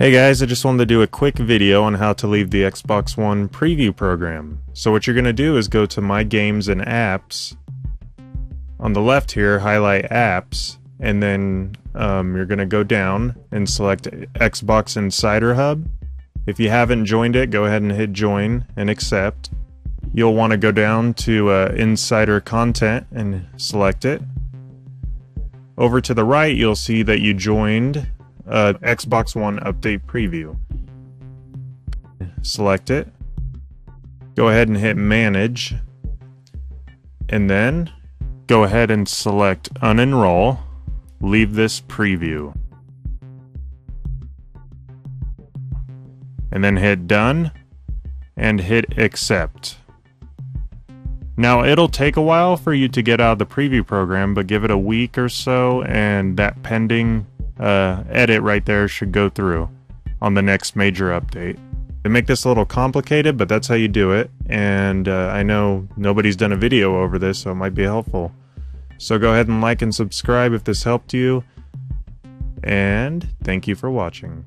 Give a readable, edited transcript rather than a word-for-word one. Hey guys, I just wanted to do a quick video on how to leave the Xbox One preview program. So what you're going to do is go to My Games and Apps. On the left here, highlight Apps, and then you're going to go down and select Xbox Insider Hub. If you haven't joined it, go ahead and hit Join and Accept. You'll want to go down to Insider Content and select it. Over to the right, you'll see that you joined Xbox One update preview. Select it. Go ahead and hit manage. And then go ahead and select unenroll. Leave this preview. And then hit done and hit accept. Now it'll take a while for you to get out of the preview program, but give it a week or so and that pending edit right there should go through on the next major update. They make this a little complicated, but that's how you do it. And I know nobody's done a video over this, so it might be helpful. So go ahead and like and subscribe if this helped you. And thank you for watching.